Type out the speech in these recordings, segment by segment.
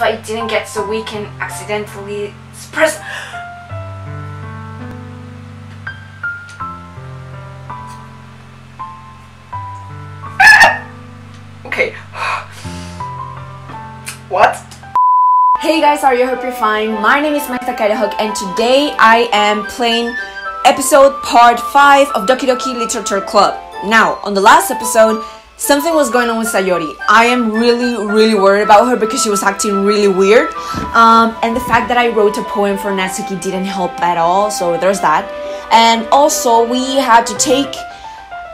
if I didn't get so we can accidentally express. Okay. What? Hey guys, how are you? Hope you're fine. My name is Mindstuck Idajock and today I am playing episode part 5 of Doki Doki Literature Club. Now, on the last episode, something was going on with Sayori. I am really worried about her because she was acting really weird. And the fact that I wrote a poem for Natsuki didn't help at all, so there's that. And also, we had to take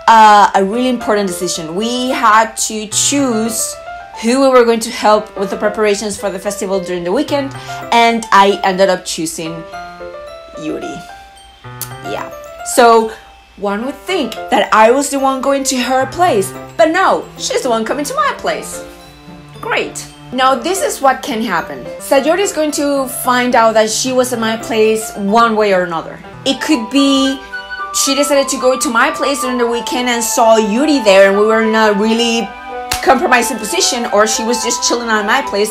a really important decision. We had to choose who we were going to help with the preparations for the festival during the weekend, and I ended up choosing Yuri. Yeah. So, one would think that I was the one going to her place, but no, she's the one coming to my place. Great. Now this is what can happen. Sayori is going to find out that she was at my place one way or another. It could be she decided to go to my place during the weekend and saw Yuri there and we were in a really compromising position, or she was just chilling at my place,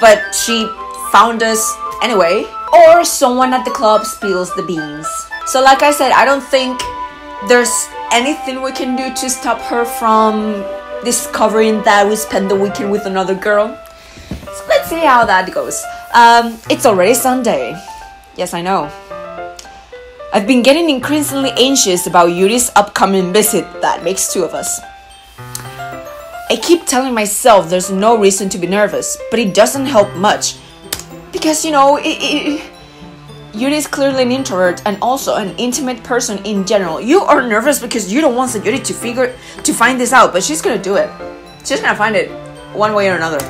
but she found us anyway. Or someone at the club spills the beans. So like I said, I don't think there's anything we can do to stop her from discovering that we spent the weekend with another girl. So let's see how that goes. It's already Sunday. Yes, I know. I've been getting increasingly anxious about Yuri's upcoming visit. That makes two of us. I keep telling myself there's no reason to be nervous, but it doesn't help much. Because, you know, Yuri is clearly an introvert and also an intimate person in general. You are nervous because you don't want Sayori to find this out, but she's gonna do it. She's gonna find it one way or another.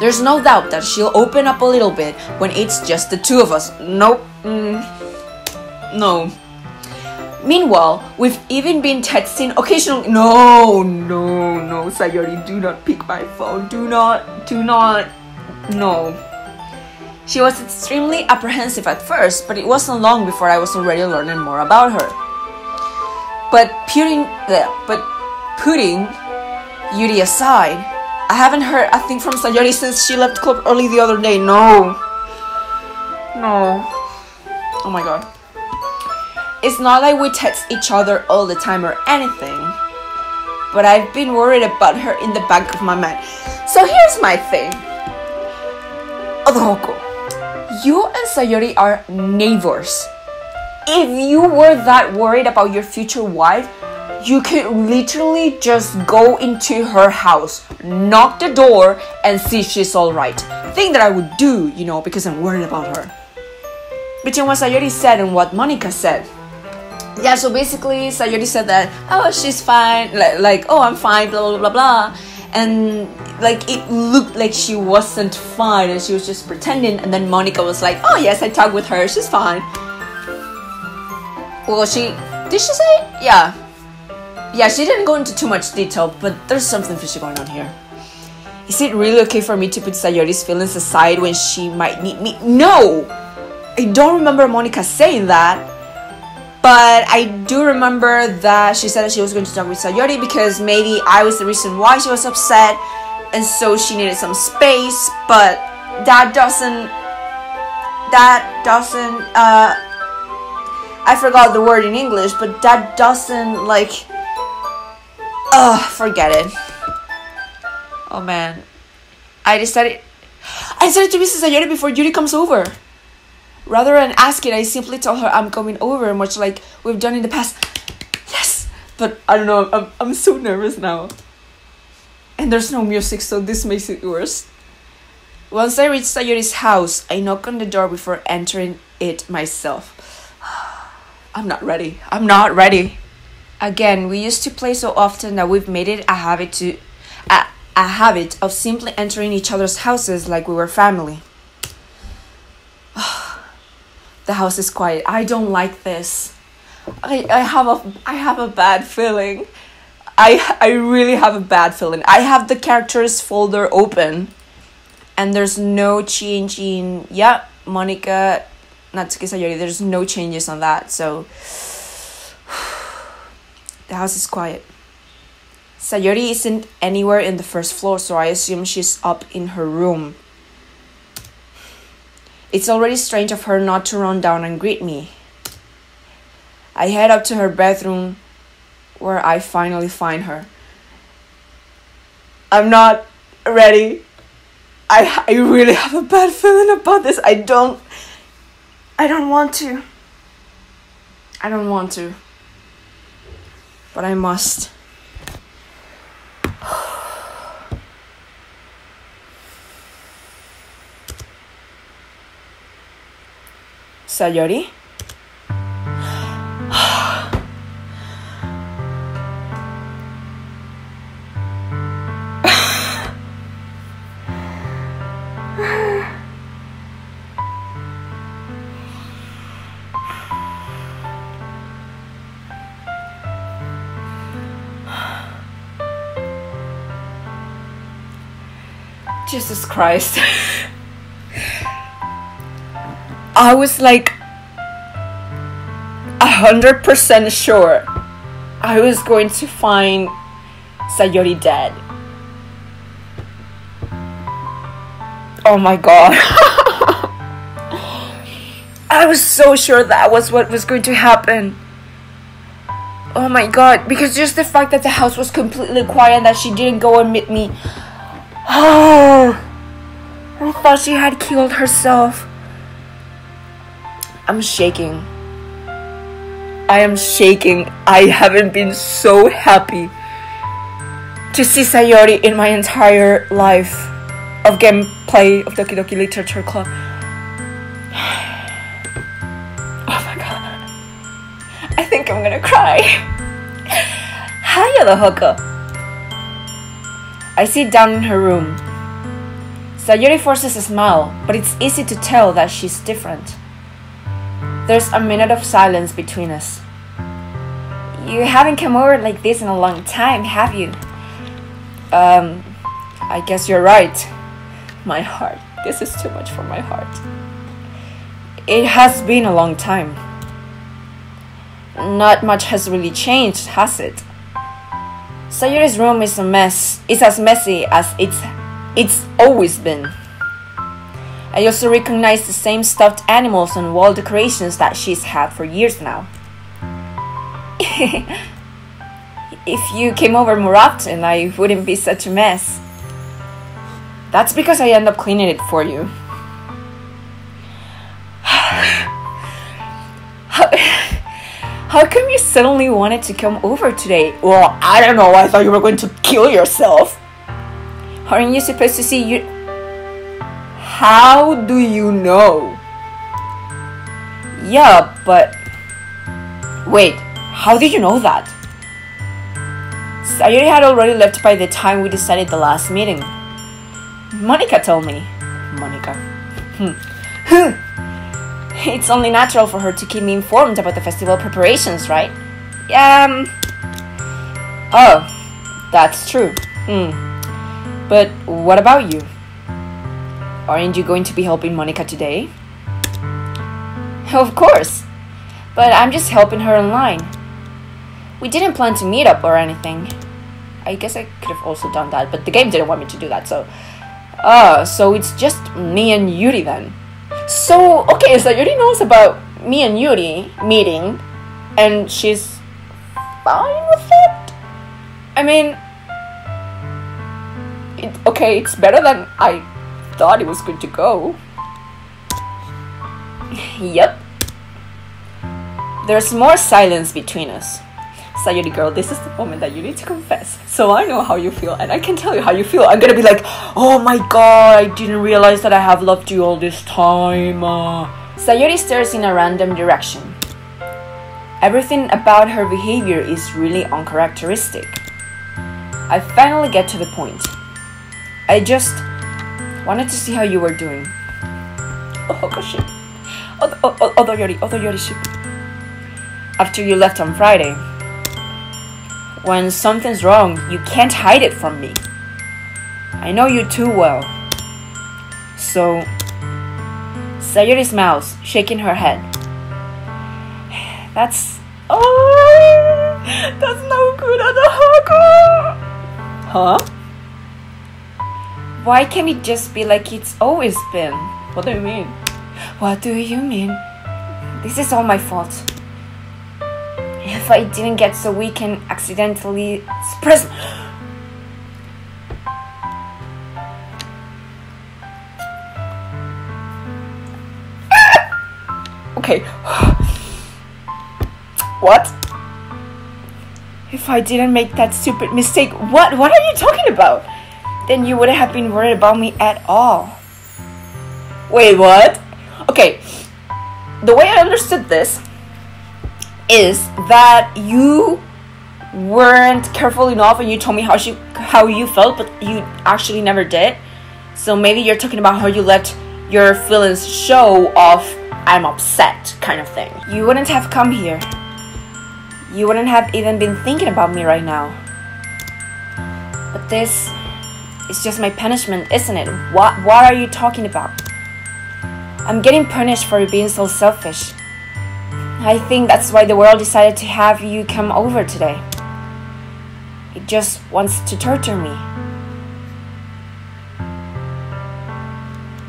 There's no doubt that she'll open up a little bit when it's just the two of us. Nope. No. Meanwhile, we've even been texting occasionally. No, Sayori, do not pick my phone. Do not. No. She was extremely apprehensive at first, but it wasn't long before I was already learning more about her. But putting Yuri aside, I haven't heard a thing from Sayori since she left club early the other day. No. Oh my god. It's not like we text each other all the time or anything, but I've been worried about her in the back of my mind. So here's my thing. Odohoko, you and Sayori are neighbors. If you were that worried about your future wife, you could literally just go into her house, knock the door, and see if she's alright. Thing that I would do, you know, because I'm worried about her. Between what Sayori said and what Monika said. Yeah, so basically Sayori said that, oh, she's fine, like oh, I'm fine, blah, blah, blah, blah. And like it looked like she wasn't fine and she was just pretending, and then Monika was like, oh yes, I talked with her, she's fine. Well, did she say? Yeah, she didn't go into too much detail, but there's something fishy going on here. Is it really okay for me to put Sayori's feelings aside when she might need me? No! I don't remember Monika saying that, but I do remember that she said that she was going to talk with Sayori because maybe I was the reason why she was upset and so she needed some space, but that doesn't, I forgot the word in English, but that doesn't, like, forget it. Oh man, I decided to visit Sayori before Yuri comes over. Rather than ask it, I simply tell her I'm coming over, much like we've done in the past. Yes! But I don't know, I'm so nervous now. And there's no music, so this makes it worse. Once I reach Sayori's house, I knock on the door before entering it myself. I'm not ready. Again, we used to play so often that we've made it a habit of simply entering each other's houses like we were family. The house is quiet. I don't like this. I have a bad feeling. I really have a bad feeling. I have the characters folder open and there's no change in, yeah, Monika, Natsuki, Sayori, there's no changes on that. So the house is quiet. Sayori isn't anywhere in the first floor, so I assume she's up in her room. It's already strange of her not to run down and greet me. I head up to her bedroom, where I finally find her. I'm not ready. I really have a bad feeling about this. I don't want to. But I must. Sayori? Jesus Christ. I was like 100% sure I was going to find Sayori dead. Oh my god. I was so sure that was what was going to happen. Oh my god, because just the fact that the house was completely quiet and that she didn't go and meet me. Oh, I thought she had killed herself. I'm shaking. I am shaking. I haven't been so happy to see Sayori in my entire life of gameplay of Doki Doki Literature Club. Oh my god. I think I'm gonna cry. Hiya, the hooker. I sit down in her room. Sayori forces a smile, but it's easy to tell that she's different. There's a minute of silence between us. You haven't come over like this in a long time, have you? I guess you're right. My heart. This is too much for my heart. It has been a long time. Not much has really changed, has it? Sayori's room is a mess. It's as messy as it's always been. I also recognize the same stuffed animals and wall decorations that she's had for years now. If you came over more often, I wouldn't be such a mess. That's because I end up cleaning it for you. How come you suddenly wanted to come over today? Well, I don't know. I thought you were going to kill yourself. Aren't you supposed to see you? How do you know? Yeah, but... Wait, how did you know that? Sayori had already left by the time we decided the last meeting. Monika told me. Monika. It's only natural for her to keep me informed about the festival preparations, right? Oh, that's true. But what about you? Aren't you going to be helping Monika today? Of course. But I'm just helping her online. We didn't plan to meet up or anything. I guess I could have also done that, but the game didn't want me to do that, so... so it's just me and Yuri then. So, okay, so Yuri knows about me and Yuri meeting, and she's fine with it? I mean, okay, it's better than I thought it was going to go. Yep. There's more silence between us. Sayori girl, this is the moment that you need to confess. So I know how you feel, and I can tell you how you feel. I'm gonna be like, oh my god, I didn't realize that I have loved you all this time. Sayori stares in a random direction. Everything about her behavior is really uncharacteristic. I finally get to the point. I just wanted to see how you were doing. Oh gosh. Odoyori. After you left on Friday. When something's wrong, you can't hide it from me. I know you too well. So... Sayori smiles, shaking her head. That's... Oh, that's no good at all. Huh? Why can't it just be like it's always been? What do you mean? What do you mean? This is all my fault. If I didn't get so weak and accidentally suppress... Okay. What? If I didn't make that stupid mistake, what are you talking about? Then you wouldn't have been worried about me at all. Wait, what? Okay, the way I understood this is that you weren't careful enough and you told me how you felt, but you actually never did. So maybe you're talking about how you let your feelings show off. I'm upset kind of thing. You wouldn't have come here. You wouldn't have even been thinking about me right now. But this is just my punishment, isn't it? What are you talking about? I'm getting punished for being so selfish. I think that's why the world decided to have you come over today. It just wants to torture me.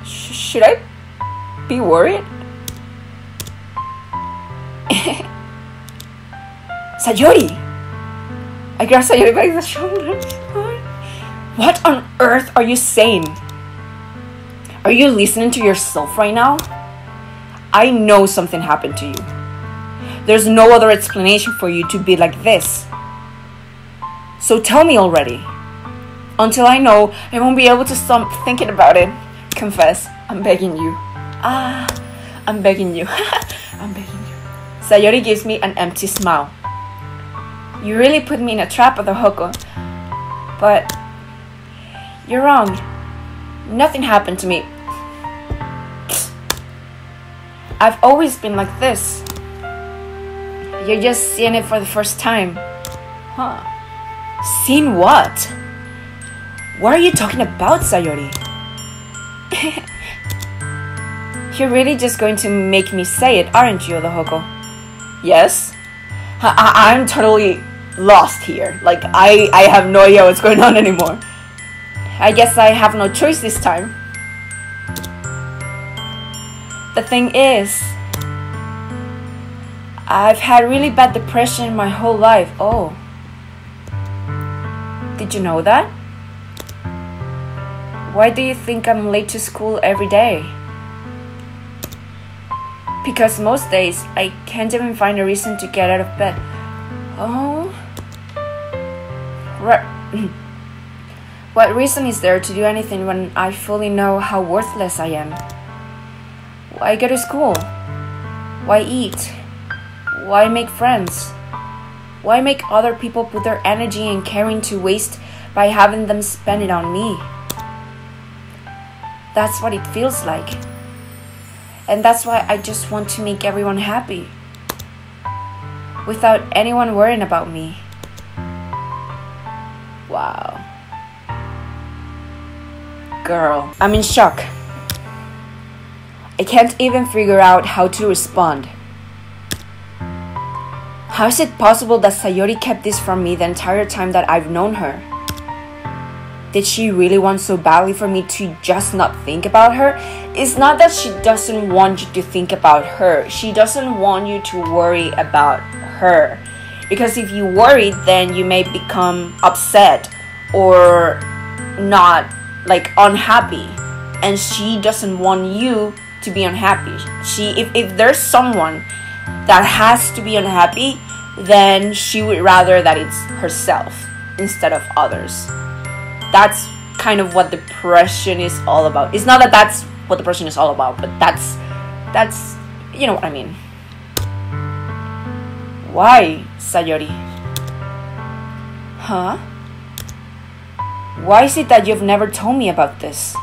Should I be worried? Sayori! I grabbed Sayori by the shoulder. What on earth are you saying? Are you listening to yourself right now? I know something happened to you. There's no other explanation for you to be like this. So tell me already. Until I know, I won't be able to stop thinking about it. Confess, I'm begging you. Ah, I'm begging you. I'm begging you. Sayori gives me an empty smile. You really put me in a trap with the Hoko, but you're wrong. Nothing happened to me. I've always been like this. You're just seeing it for the first time. Huh? Seeing what? What are you talking about, Sayori? You're really just going to make me say it, aren't you, the Hoko? Yes? I'm totally lost here. Like, I have no idea what's going on anymore. I guess I have no choice this time. The thing is, I've had really bad depression my whole life. Oh. Did you know that? Why do you think I'm late to school every day? Because most days, I can't even find a reason to get out of bed. Oh. Right. What reason is there to do anything when I fully know how worthless I am? Why go to school? Why eat? Why make friends? Why make other people put their energy and caring to waste by having them spend it on me? That's what it feels like. And that's why I just want to make everyone happy. Without anyone worrying about me. Wow. Girl, I'm in shock. I can't even figure out how to respond. How is it possible that Sayori kept this from me the entire time that I've known her? Did she really want so badly for me to just not think about her? It's not that she doesn't want you to think about her. She doesn't want you to worry about her. Because if you worry, then you may become upset or not, like, unhappy, and she doesn't want you to be unhappy. If there's someone that has to be unhappy, then she would rather that it's herself instead of others. That's kind of what depression is all about. It's not that that's what depression is all about, but that's you know what I mean. Why, Sayori? Huh? Why is it that you've never told me about this?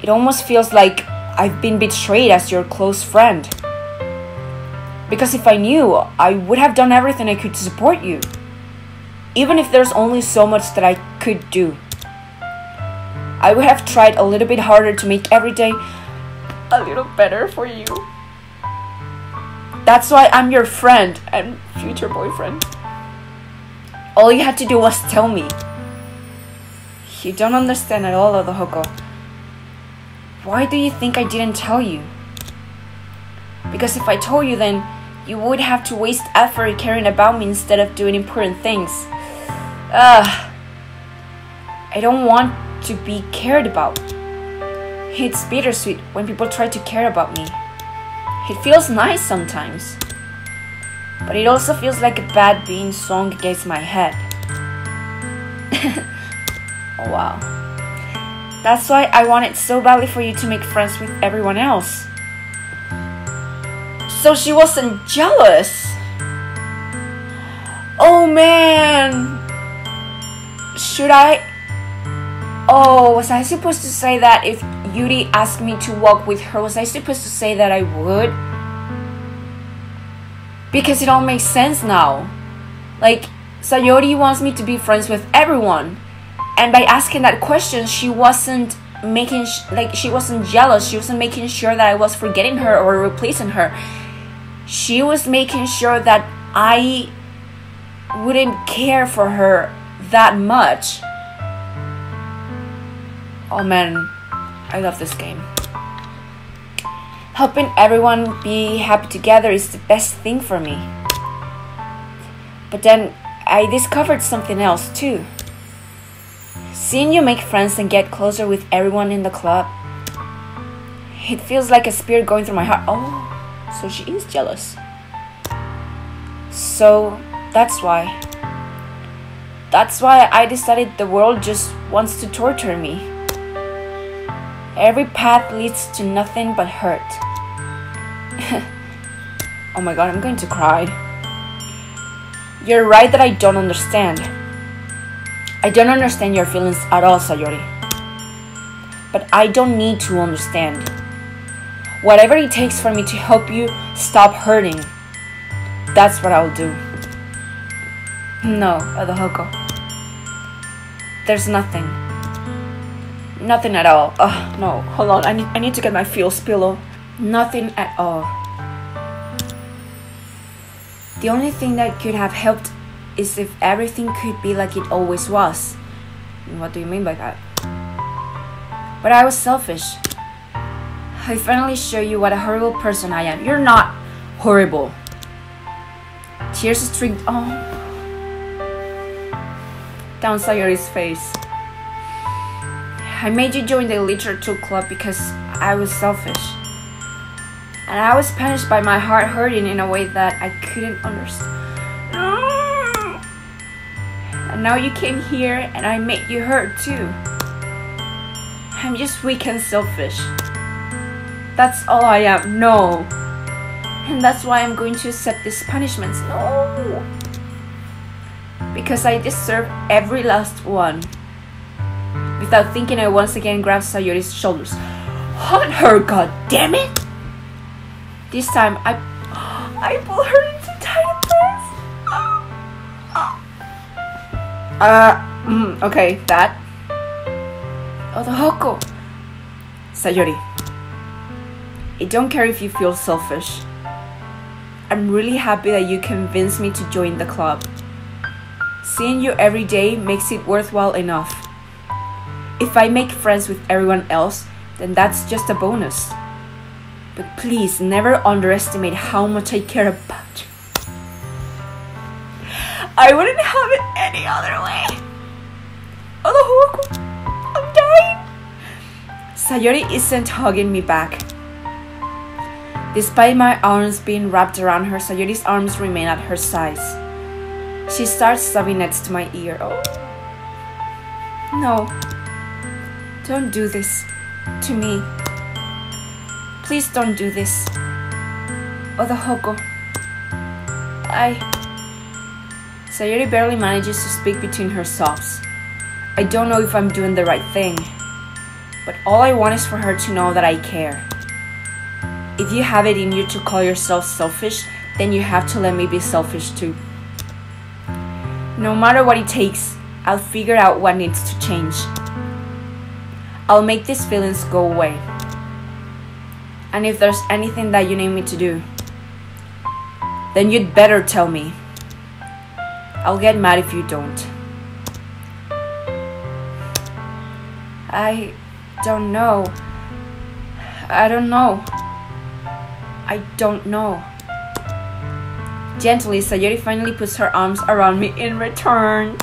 It almost feels like I've been betrayed as your close friend. Because if I knew, I would have done everything I could to support you. Even if there's only so much that I could do. I would have tried a little bit harder to make every day a little better for you. That's why I'm your friend and future boyfriend. All you had to do was tell me. You don't understand at all, Odohoko. Why do you think I didn't tell you? Because if I told you, then you would have to waste effort caring about me instead of doing important things. I don't want to be cared about. It's bittersweet when people try to care about me. It feels nice sometimes. But it also feels like a bad being song against my head. Oh wow. That's why I wanted so badly for you to make friends with everyone else. So she wasn't jealous. Oh man. Should I? Oh, was I supposed to say that if Yuri asked me to walk with her, was I supposed to say that I would? Because it all makes sense now. Like, Sayori wants me to be friends with everyone. And by asking that question, she wasn't making, she wasn't jealous. She wasn't making sure that I was forgetting her or replacing her. She was making sure that I wouldn't care for her that much. Oh man, I love this game. Helping everyone be happy together is the best thing for me. But then I discovered something else too. Seeing you make friends and get closer with everyone in the club, it feels like a spear going through my heart. Oh, so she is jealous. So that's why. That's why I decided the world just wants to torture me. Every path leads to nothing but hurt. Oh my god, I'm going to cry. You're right that I don't understand. I don't understand your feelings at all, Sayori. But I don't need to understand. Whatever it takes for me to help you stop hurting, that's what I'll do. No, Odohoko. There's nothing. Nothing at all. Oh, no, hold on. I need to get my feels pillow. Nothing at all. The only thing that could have helped is if everything could be like it always was. What do you mean by that? But I was selfish. I finally show you what a horrible person I am. You're not horrible. Tears streaked down Sayori's face. I made you join the literature club because I was selfish. And I was punished by my heart hurting in a way that I couldn't understand. And now you came here and I made you hurt too. I'm just weak and selfish. That's all I am. No. And that's why I'm going to accept these punishments. No. Because I deserve every last one. Without thinking, I once again grabbed Sayori's shoulders. Hug her, goddammit! This time, I pulled her into tight place. Okay, that. Odohoko. Sayori, I don't care if you feel selfish. I'm really happy that you convinced me to join the club. Seeing you every day makes it worthwhile enough. If I make friends with everyone else, then that's just a bonus. But please never underestimate how much I care about you. I wouldn't have it any other way. Oh, I'm dying. Sayori isn't hugging me back. Despite my arms being wrapped around her, Sayori's arms remain at her sides. She starts sobbing next to my ear. Oh. No. Don't do this to me. Please don't do this. Odohoko. Sayori barely manages to speak between her sobs. I don't know if I'm doing the right thing, but all I want is for her to know that I care. If you have it in you to call yourself selfish, then you have to let me be selfish too. No matter what it takes, I'll figure out what needs to change. I'll make these feelings go away. And if there's anything that you need me to do, then you'd better tell me. I'll get mad if you don't. I don't know. Gently, Sayori finally puts her arms around me in return.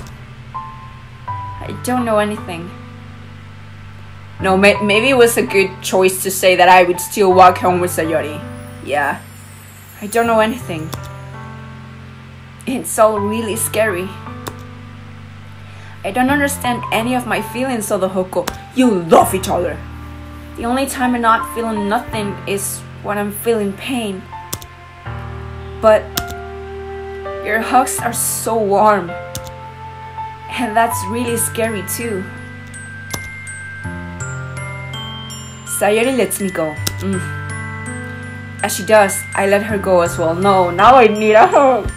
I don't know anything. No, maybe it was a good choice to say that I would still walk home with Sayori. Yeah. I don't know anything. It's all really scary. I don't understand any of my feelings, Sodohoko. You love each other. The only time I'm not feeling nothing is when I'm feeling pain. But your hugs are so warm. And that's really scary too. Sayori lets me go. As she does, I let her go as well. No, now I need a hug.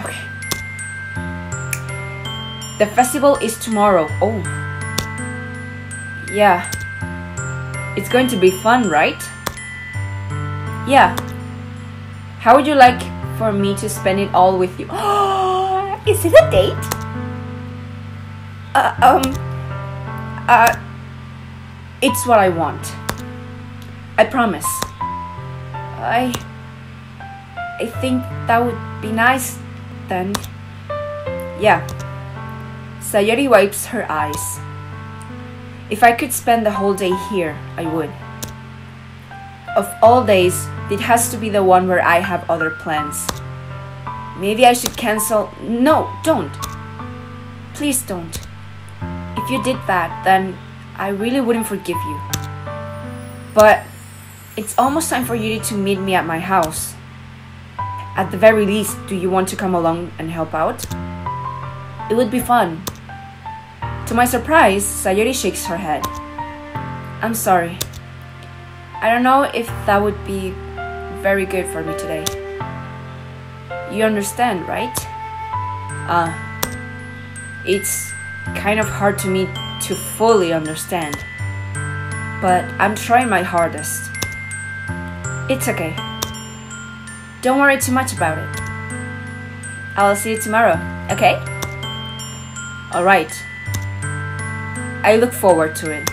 Okay. The festival is tomorrow. Oh. Yeah. It's going to be fun, right? Yeah. How would you like for me to spend it all with you? Is it a date? It's what I want. I promise. I think that would be nice then. Yeah. Sayori wipes her eyes. If I could spend the whole day here, I would. Of all days, it has to be the one where I have other plans. Maybe I should cancel. No, don't. Please don't. If you did that, then I really wouldn't forgive you. But it's almost time for Yuri to meet me at my house. At the very least, do you want to come along and help out? It would be fun. To my surprise, Sayori shakes her head. I'm sorry. I don't know if that would be very good for me today. You understand, right? It's kind of hard to me to fully understand. But I'm trying my hardest. It's okay. Don't worry too much about it. I'll see you tomorrow, okay? Alright. I look forward to it.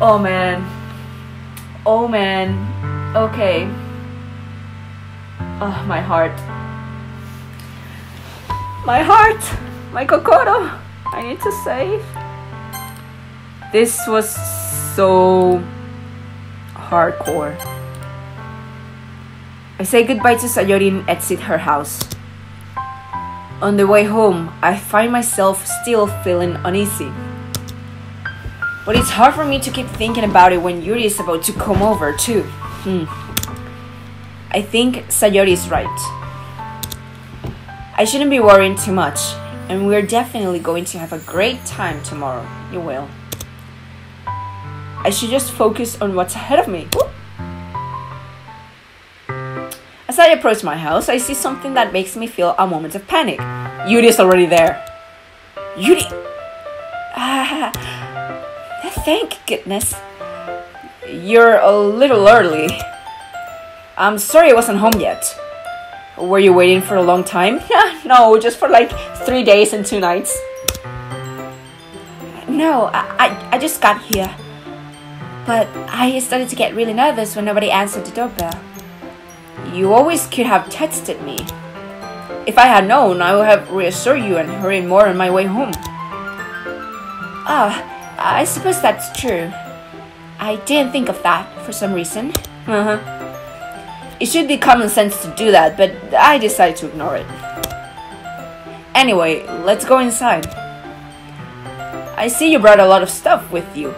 Oh man. Oh man. Okay. Oh, my heart. My heart! My kokoro! I need to save. This was so hardcore. I say goodbye to Sayori and exit her house. On the way home, I find myself still feeling uneasy. But it's hard for me to keep thinking about it when Yuri is about to come over too. I think Sayori is right. I shouldn't be worrying too much, and we're definitely going to have a great time tomorrow. You will. I should just focus on what's ahead of me. Woo! As I approach my house, I see something that makes me feel a moment of panic. Yuri is already there. Yuri! Thank goodness. You're a little early. I'm sorry I wasn't home yet. Were you waiting for a long time? No, just for like 3 days and 2 nights. No, I just got here. But I started to get really nervous when nobody answered the doorbell. You always could have texted me. If I had known, I would have reassured you and hurried more on my way home. I suppose that's true. I didn't think of that for some reason. It should be common sense to do that, but I decided to ignore it. Anyway, let's go inside. I see you brought a lot of stuff with you.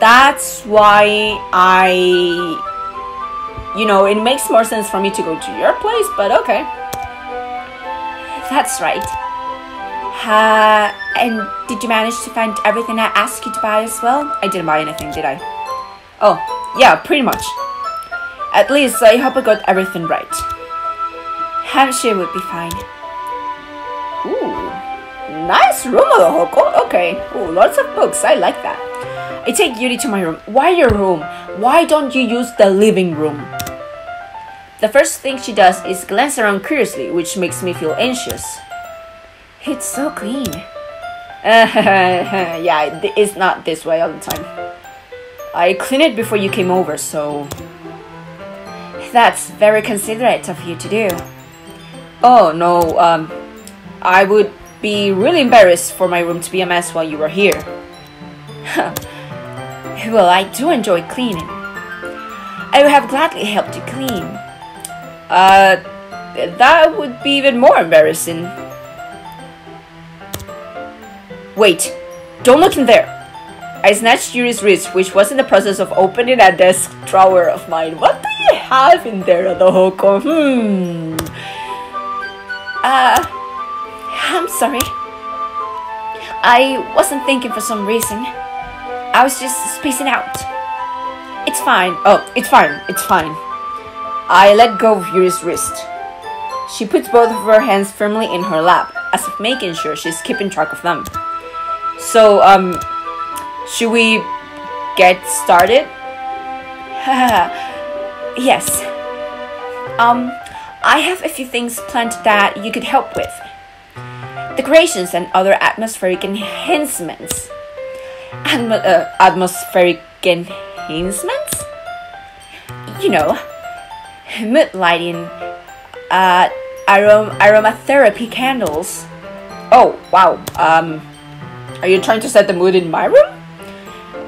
That's why you know, it makes more sense for me to go to your place, but okay. That's right. And did you manage to find everything I asked you to buy as well? I didn't buy anything, did I? Oh, yeah, pretty much. At least, I hope I got everything right. I'm sure it would be fine. Ooh, nice room, Hoko. Okay. Ooh, lots of books. I like that. I take Yuri to my room. Why your room? Why don't you use the living room? The first thing she does is glance around curiously, which makes me feel anxious. It's so clean. Yeah, it's not this way all the time. I cleaned it before you came over, so... That's very considerate of you to do. Oh, no, I would be really embarrassed for my room to be a mess while you were here. Well, I do enjoy cleaning. I would have gladly helped you clean. That would be even more embarrassing. Wait, don't look in there! I snatched Yuri's wrist, which was in the process of opening a desk drawer of mine. What do you have in there, Adohoko? I'm sorry. I wasn't thinking for some reason. I was just spacing out. It's fine. Oh, it's fine. It's fine. I let go of Yuri's wrist. She puts both of her hands firmly in her lap, as if making sure she's keeping track of them. So, should we get started? Yes. I have a few things planned that you could help with. Decorations and other atmospheric enhancements. Atmospheric enhancements? You know. Mood lighting, aromatherapy candles. Oh, wow. Are you trying to set the mood in my room?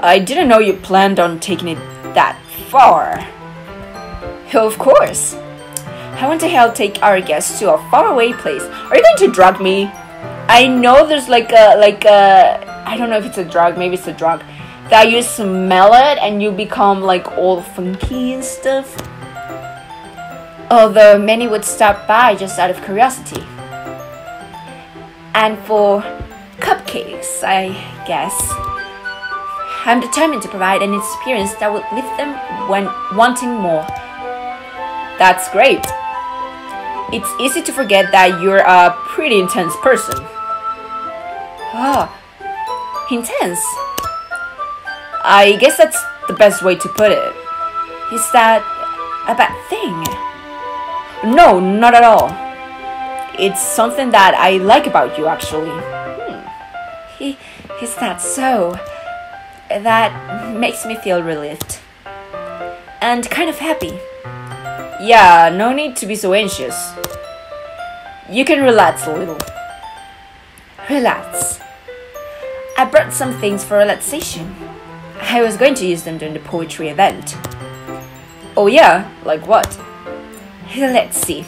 I didn't know you planned on taking it that far. Of course. I want to help take our guests to a faraway place. Are you going to drug me? I know there's like a, I don't know if it's a drug, maybe it's a drug, that you smell it and you become like all funky and stuff. Although many would stop by just out of curiosity. And for cupcakes, I guess. I'm determined to provide an experience that would leave them when wanting more. That's great. It's easy to forget that you're a pretty intense person. Oh, intense. I guess that's the best way to put it. Is that a bad thing? No, not at all. It's something that I like about you, actually. Is that so? That makes me feel relieved. And kind of happy. Yeah, no need to be so anxious. You can relax a little. Relax. I brought some things for relaxation. I was going to use them during the poetry event. Oh yeah, like what? Let's see.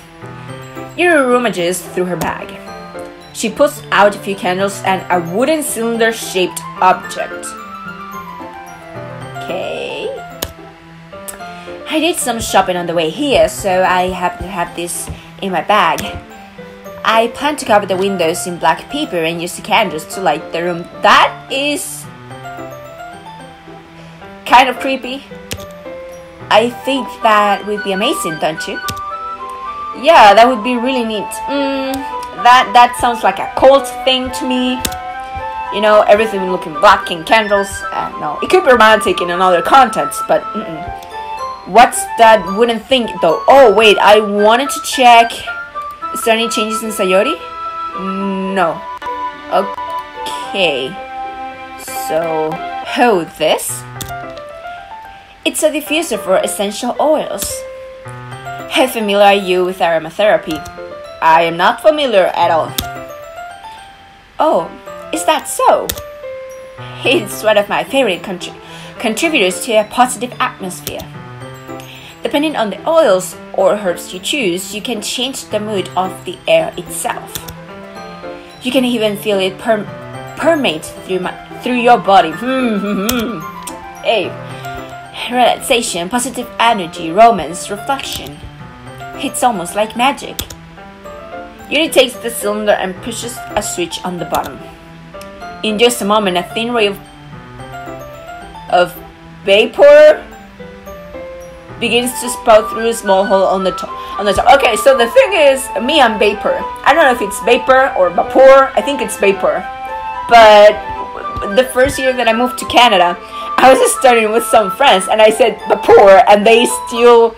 Yuri rummages through her bag. She pulls out a few candles and a wooden cylinder-shaped object. Okay. I did some shopping on the way here, so I happen to have this in my bag. I plan to cover the windows in black paper and use the candles to light the room. That is kind of creepy. I think that would be amazing, don't you? Yeah, that would be really neat. That sounds like a cult thing to me. You know, everything looking black and candles. No, it could be romantic in another context, but What's that wooden thing, though? Oh, wait, I wanted to check. Is there any changes in Sayori? No. Okay. So, oh, this? It's a diffuser for essential oils. How familiar are you with aromatherapy? I am not familiar at all. Oh, is that so? It's one of my favorite contributors to a positive atmosphere. Depending on the oils or herbs you choose, you can change the mood of the air itself. You can even feel it permeate through your body. Hey, relaxation, positive energy, romance, reflection. It's almost like magic. Yuri takes the cylinder and pushes a switch on the bottom. In just a moment, a thin ray of vapor begins to spout through a small hole on the top. Okay, so the thing is, me and vapor. I don't know if it's vapor or vapor. I think it's vapor. But the first year that I moved to Canada, I was just studying with some friends and I said Vapor, and they still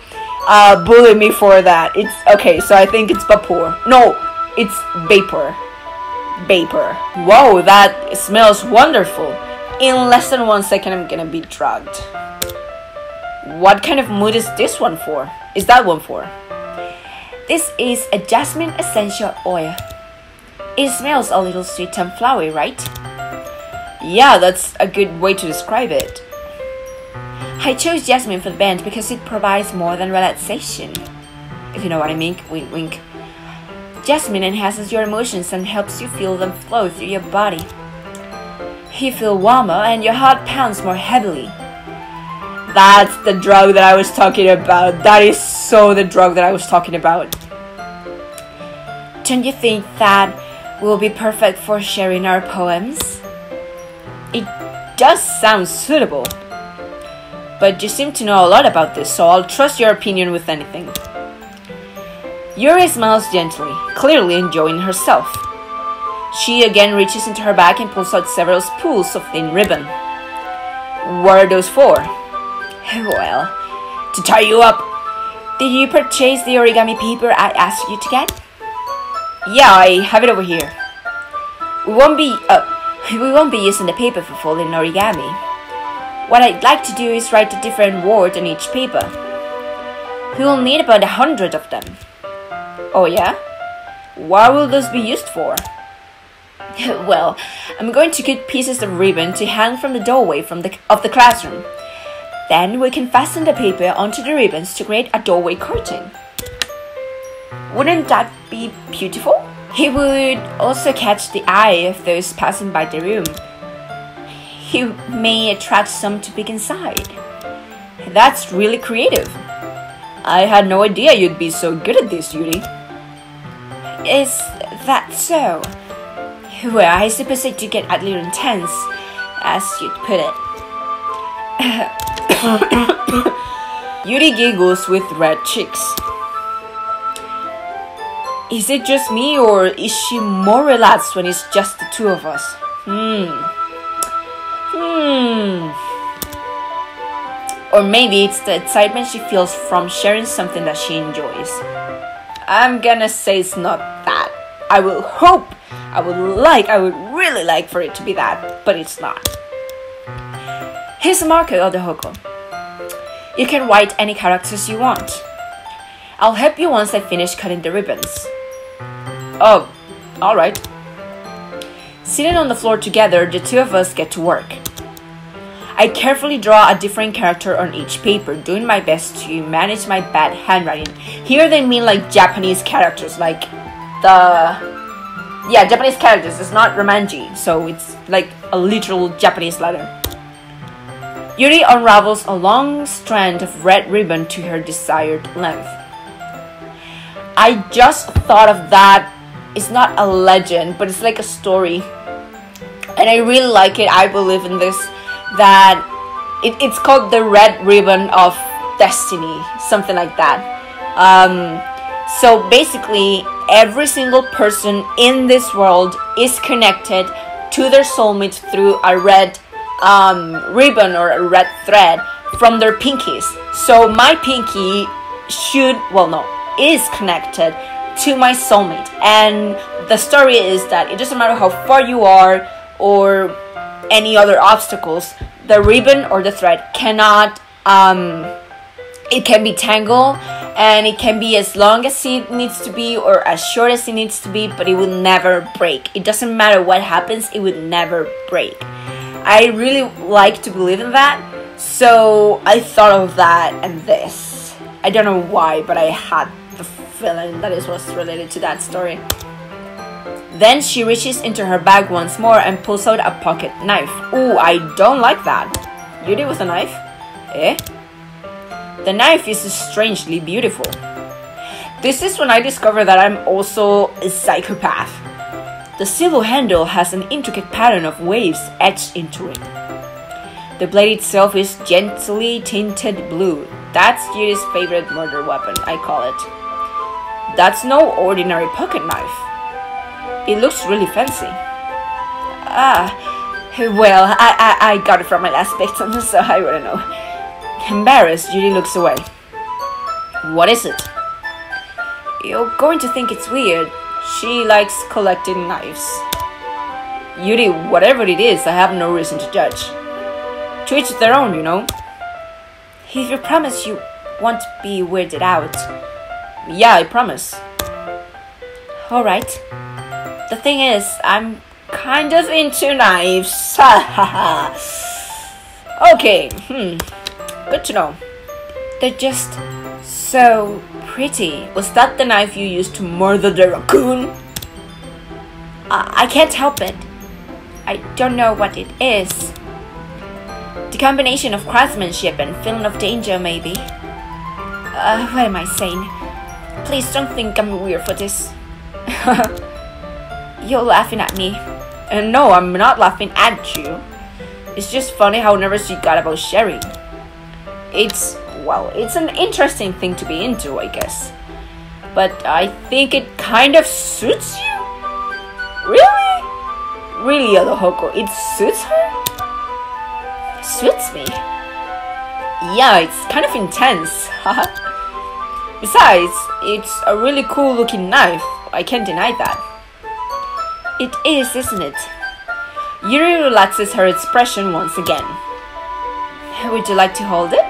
bully me for that. It's okay, so I think it's Vapor. No, it's Vapor. Vapor. Whoa, that smells wonderful. In less than 1 second, I'm gonna be drugged. What kind of mood is this one for? Is that one for? This is a jasmine essential oil. It smells a little sweet and flowery, right? Yeah, that's a good way to describe it. I chose jasmine for the band because it provides more than relaxation. If you know what I mean, wink wink. Jasmine enhances your emotions and helps you feel them flow through your body. You feel warmer and your heart pounds more heavily. That's the drug that I was talking about. That is so the drug that I was talking about. Don't you think that will be perfect for sharing our poems? It does sound suitable. But you seem to know a lot about this, so I'll trust your opinion with anything. Yuri smiles gently, clearly enjoying herself. She again reaches into her bag and pulls out several spools of thin ribbon. What are those for? Well, to tie you up. Did you purchase the origami paper I asked you to get? Yeah, I have it over here. We won't be using the paper for folding origami. What I'd like to do is write a different word on each paper. We'll need about 100 of them. Oh yeah? What will those be used for? Well, I'm going to cut pieces of ribbon to hang from the doorway of the classroom. Then we can fasten the paper onto the ribbons to create a doorway curtain. Wouldn't that be beautiful? He would also catch the eye of those passing by the room. He may attract some to peek inside. That's really creative. I had no idea you'd be so good at this, Yuri. Is that so? Well, I suppose it did get a little intense, as you'd put it. Yuri giggles with red cheeks. Is it just me, or is she more relaxed when it's just the two of us? Or maybe it's the excitement she feels from sharing something that she enjoys. I'm gonna say it's not that. I will hope. I would really like for it to be that, but it's not. Here's a marker of the hoko. You can write any characters you want. I'll help you once I finish cutting the ribbons. Oh, alright. Sitting on the floor together, the two of us get to work. I carefully draw a different character on each paper, doing my best to manage my bad handwriting. Here they mean like Japanese characters, like the... Yeah, Japanese characters, it's not Romanji, so it's like a literal Japanese letter. Yuri unravels a long strand of red ribbon to her desired length. I just thought of that. It's not a legend, but it's like a story. And I really like it. I believe in this. That it's called the Red Ribbon of Destiny, something like that. So basically, every single person in this world is connected to their soulmate through a red ribbon or a red thread from their pinkies. So my pinky is connected to my soulmate. And the story is that it doesn't matter how far you are or any other obstacles, the ribbon or the thread cannot... It can be tangled, and it can be as long as it needs to be or as short as it needs to be, but it will never break. It doesn't matter what happens, it would never break. I really like to believe in that, so I thought of that and this. I don't know why, but I had the feeling that it was related to that story. Then she reaches into her bag once more and pulls out a pocket knife. Ooh, I don't like that. You did with a knife? Eh? The knife is strangely beautiful. This is when I discover that I'm also a psychopath. The silver handle has an intricate pattern of waves etched into it. The blade itself is gently tinted blue. That's Yuri's favorite murder weapon, I call it. That's no ordinary pocket knife. It looks really fancy. Ah, Well, I got it from my last victim, so I wouldn't know. Embarrassed, Yuri looks away. What is it? You're going to think it's weird. She likes collecting knives. Yuri, whatever it is, I have no reason to judge. To each their own, you know. If you promise you won't be weirded out. Yeah, I promise. Alright. The thing is, I'm kind of into knives. Okay, good to know. They're just so pretty. Was that the knife you used to murder the raccoon? I can't help it. I don't know what it is. The combination of craftsmanship and feeling of danger, maybe. What am I saying? Please don't think I'm weird for this. You're laughing at me. No, I'm not laughing at you. It's just funny how nervous you got about sharing. It's an interesting thing to be into, I guess. But I think it kind of suits you? Really? Really, Alohoko, it suits her? Suits me? Yeah, it's kind of intense. Besides, it's a really cool looking knife. I can't deny that. It is, isn't it? Yuri relaxes her expression once again. Would you like to hold it?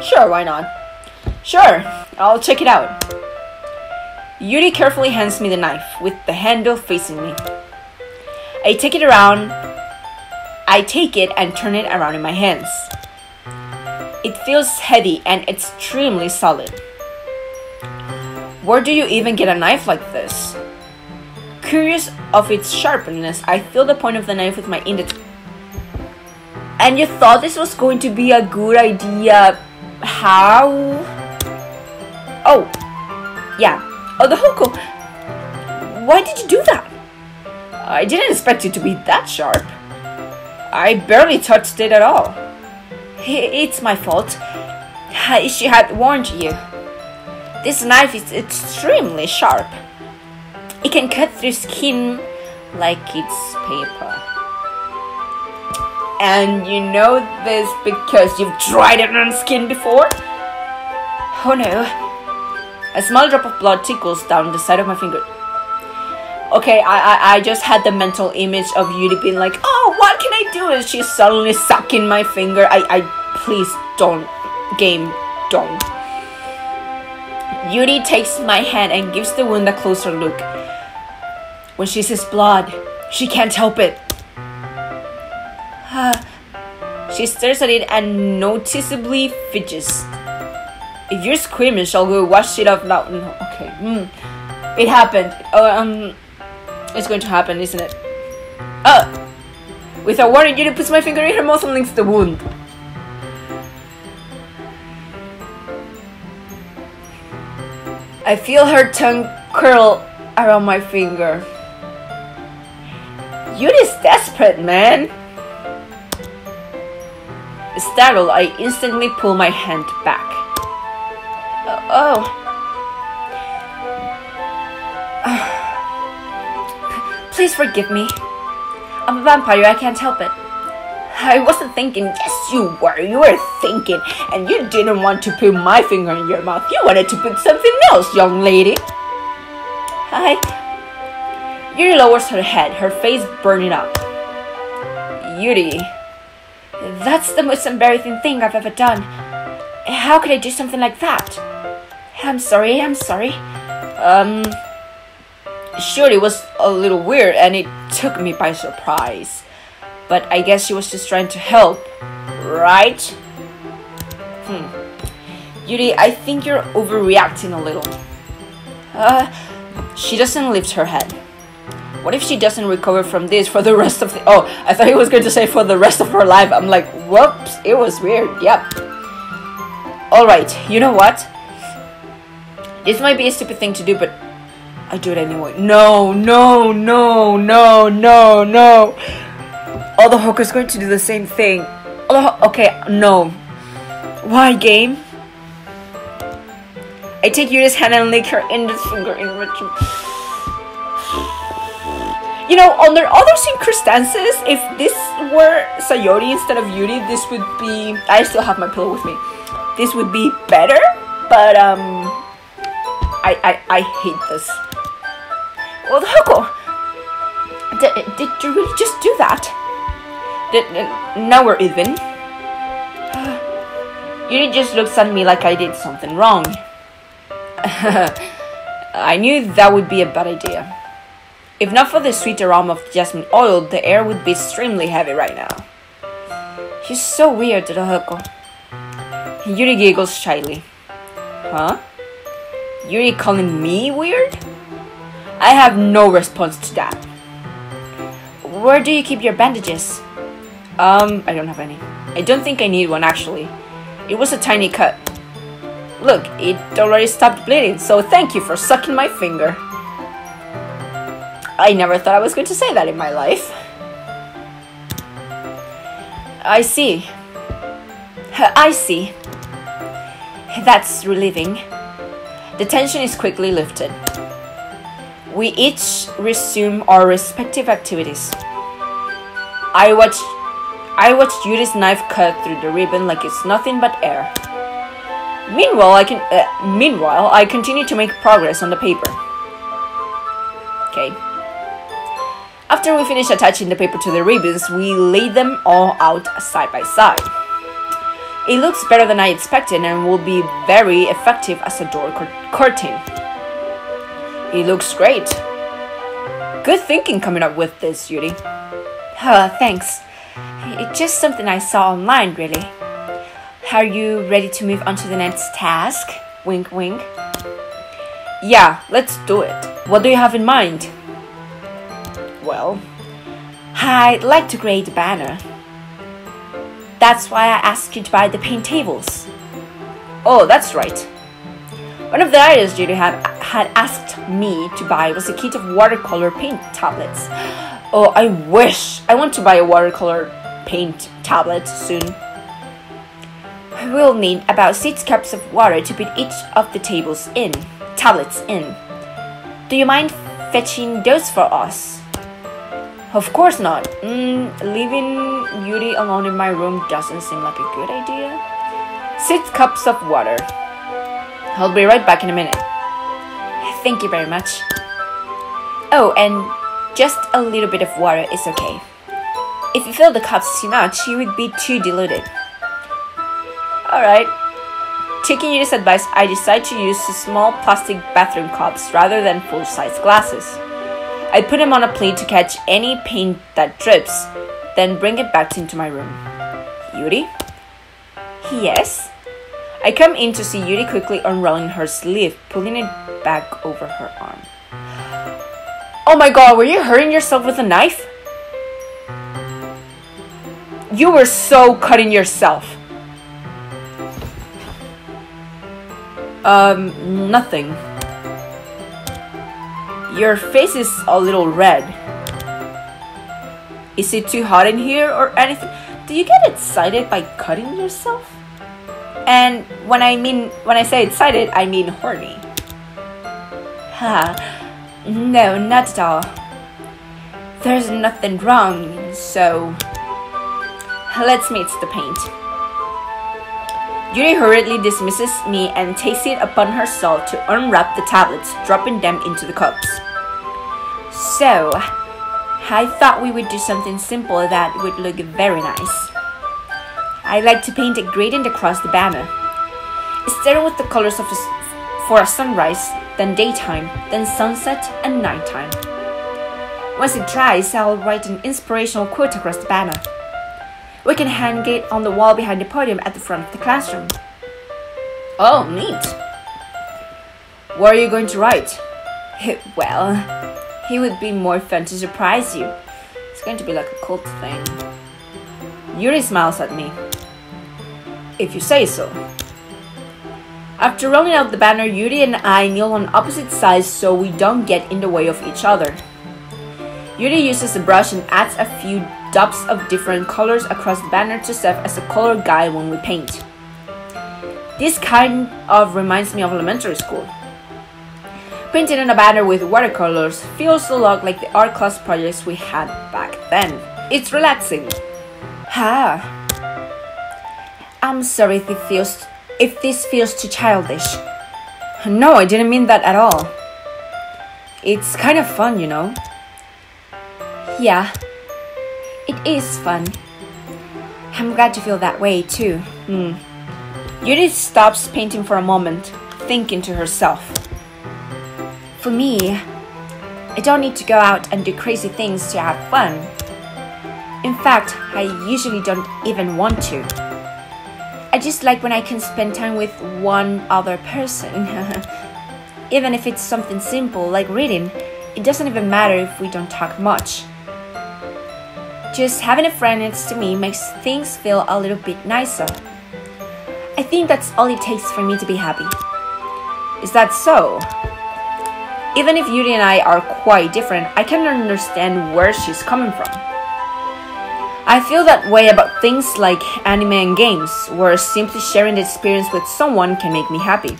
Sure, why not? Sure, I'll check it out. Yuri carefully hands me the knife, with the handle facing me. I take it and turn it around in my hands. It feels heavy and extremely solid. Where do you even get a knife like this? Curious of its sharpness, I feel the point of the knife with my index. And you thought this was going to be a good idea? How? Oh, yeah. Alohoko, why did you do that? I didn't expect it to be that sharp. I barely touched it at all. It's my fault. She had warned you. This knife is extremely sharp. It can cut through skin like it's paper. And you know this because you've tried it on skin before? Oh no. A small drop of blood tickles down the side of my finger. Okay, I just had the mental image of Yuri being like, oh, what can I do? And she's suddenly sucking my finger. Please don't. Game, don't. Yuri takes my hand and gives the wound a closer look. When she sees blood, she can't help it. She stares at it and noticeably fidgets. If you're squeamish, I'll go wash it off now. No, okay. It happened. It's going to happen, isn't it? With a warning, Yuri puts my finger in her mouth and links the wound. I feel her tongue curl around my finger. Yuri's desperate, man. Startled, I instantly pull my hand back. Please forgive me. I'm a vampire, I can't help it. I wasn't thinking. Yes, you were thinking, and you didn't want to put my finger in your mouth. You wanted to put something else, young lady. Hi. Yuri lowers her head, her face burning up. Yuri, that's the most embarrassing thing I've ever done. How could I do something like that? I'm sorry. Sure, it was a little weird, and it took me by surprise. But I guess she was just trying to help, right? Yuri, I think you're overreacting a little. She doesn't lift her head. What if she doesn't recover from this for the rest of the... Oh, I thought he was going to say for the rest of her life. I'm like, whoops, it was weird, yep. Alright, you know what? This might be a stupid thing to do, but I do it anyway. No. Alohoko is going to do the same thing. Okay, no. Why, game? I take Yuri's hand and lick her index finger in return. You know, under other circumstances, if this were Sayori instead of Yuri, this would be... I still have my pillow with me. This would be better, but I hate this. Well, Hoko, did you really just do that? Now we're even. Yuri just looks at me like I did something wrong. I knew that would be a bad idea. If not for the sweet aroma of jasmine oil, the air would be extremely heavy right now. She's so weird, Hoko. Yuri giggles shyly. Huh? Yuri calling me weird? I have no response to that. Where do you keep your bandages? I don't have any. I don't think I need one, actually. It was a tiny cut. Look, it already stopped bleeding, so thank you for sucking my finger. I never thought I was going to say that in my life. I see. I see. That's relieving. The tension is quickly lifted. We each resume our respective activities. I watched Yuri's knife cut through the ribbon like it's nothing but air. Meanwhile, I continue to make progress on the paper. Okay. After we finish attaching the paper to the ribbons, we lay them all out side by side. It looks better than I expected and will be very effective as a door curtain. It looks great. Good thinking coming up with this, Yuri. Thanks. It's just something I saw online, really. Are you ready to move on to the next task? Wink, wink. Yeah, let's do it. What do you have in mind? Well, I'd like to create a banner. That's why I asked you to buy the paint tables. Oh, that's right. One of the items Yuri had asked me to buy was a kit of watercolor paint tablets. Oh, I wish! I want to buy a watercolor paint tablet soon. We'll need about 6 cups of water to put each of the tablets in. Do you mind fetching those for us? Of course not. Leaving Yuri alone in my room doesn't seem like a good idea. 6 cups of water. I'll be right back in a minute. Thank you very much. Oh, and just a little bit of water is okay. If you fill the cups too much, you would be too diluted. Alright. Taking Yuri's advice, I decide to use small plastic bathroom cups rather than full-size glasses. I put them on a plate to catch any paint that drips, then bring it back into my room. Yuri? Yes? I come in to see Yuri quickly unrolling her sleeve, pulling it back over her arm. Oh my god, were you hurting yourself with a knife? You were so cutting yourself. Nothing. Your face is a little red. Is it too hot in here or anything? Do you get excited by cutting yourself? And when I say excited, I mean horny. No, not at all. There's nothing wrong, so... Let's mix the paint. Yuri hurriedly dismisses me and takes it upon herself to unwrap the tablets, dropping them into the cups. So, I thought we would do something simple that would look very nice. I like to paint a gradient across the banner. Starting with the colors for a sunrise, then daytime, then sunset, and nighttime. Once it dries, I'll write an inspirational quote across the banner. We can hang it on the wall behind the podium at the front of the classroom. Oh, neat. What are you going to write? Well, it would be more fun to surprise you. It's going to be like a cult thing. Yuri smiles at me. If you say so. After rolling out the banner, Yuri and I kneel on opposite sides so we don't get in the way of each other. Yuri uses a brush and adds a few dots of different colors across the banner to serve as a color guide when we paint. This kind of reminds me of elementary school. Painting on a banner with watercolors feels a lot like the art class projects we had back then. It's relaxing. Ha! I'm sorry if this feels too childish. No, I didn't mean that at all. It's kind of fun, you know. Yeah, it is fun. I'm glad you feel that way too. Yuri stops painting for a moment, thinking to herself. For me, I don't need to go out and do crazy things to have fun. In fact, I usually don't even want to. I just like when I can spend time with one other person. Even if it's something simple like reading, it doesn't even matter if we don't talk much. Just having a friend next to me makes things feel a little bit nicer. I think that's all it takes for me to be happy. Is that so? Even if Yuri and I are quite different, I can understand where she's coming from. I feel that way about things like anime and games, where simply sharing the experience with someone can make me happy.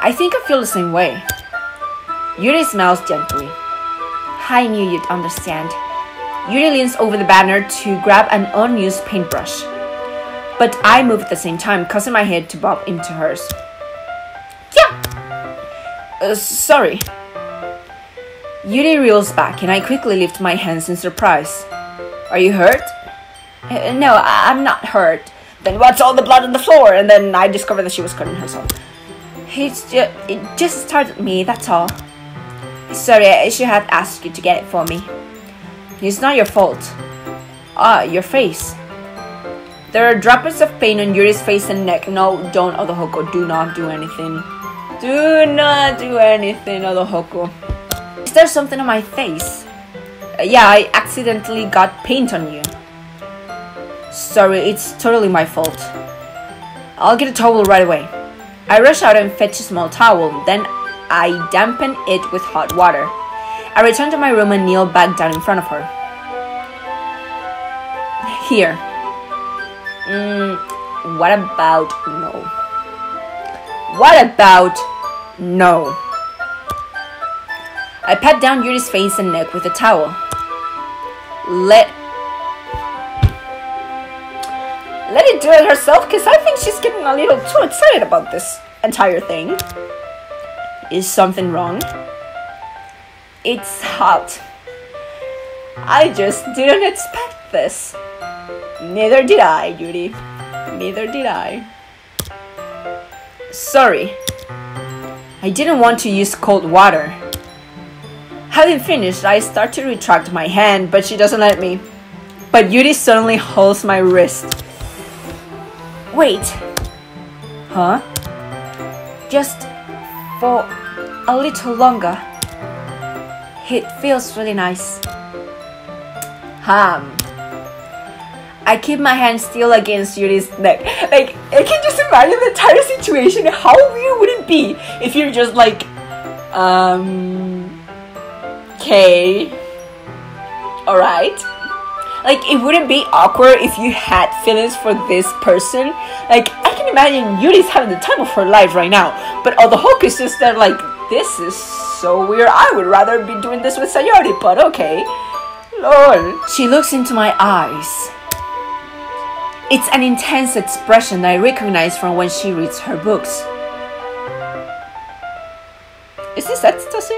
I think I feel the same way. Yuri smiles gently. I knew you'd understand. Yuri leans over the banner to grab an unused paintbrush. But I move at the same time, causing my head to bob into hers. Yeah! Sorry. Yuri reels back, and I quickly lift my hands in surprise. Are you hurt? No, I'm not hurt. Then what's all the blood on the floor? And then I discovered that she was cutting herself. It just startled me, that's all. Sorry, I should have asked you to get it for me. It's not your fault. Ah, your face. There are droplets of paint on Yuri's face and neck. No, don't, Odohoko. Do not do anything. Do not do anything, Odohoko. Is there something on my face? Yeah, I accidentally got paint on you. Sorry, it's totally my fault. I'll get a towel right away. I rush out and fetch a small towel. Then I dampen it with hot water. I return to my room and kneel back down in front of her. Here. What about no? What about no? I pat down Yuri's face and neck with a towel. Let it do it herself, because I think she's getting a little too excited about this entire thing. Is something wrong? It's hot. I just didn't expect this. Neither did I, Yuri. Neither did I. Sorry. I didn't want to use cold water. Having finished, I start to retract my hand, but she doesn't let me. But Yuri suddenly holds my wrist. Wait. Huh? Just for a little longer. It feels really nice. I keep my hand still against Yuri's neck. Like, I can just imagine the entire situation. How weird would it be if you're just like, okay, alright. Like, it wouldn't be awkward if you had feelings for this person. Like, I can imagine Yuri's having the time of her life right now, but all the Hulk is just there like, this is so weird. I would rather be doing this with Sayori, but okay. Lol. She looks into my eyes. It's an intense expression I recognize from when she reads her books. Is this ecstasy?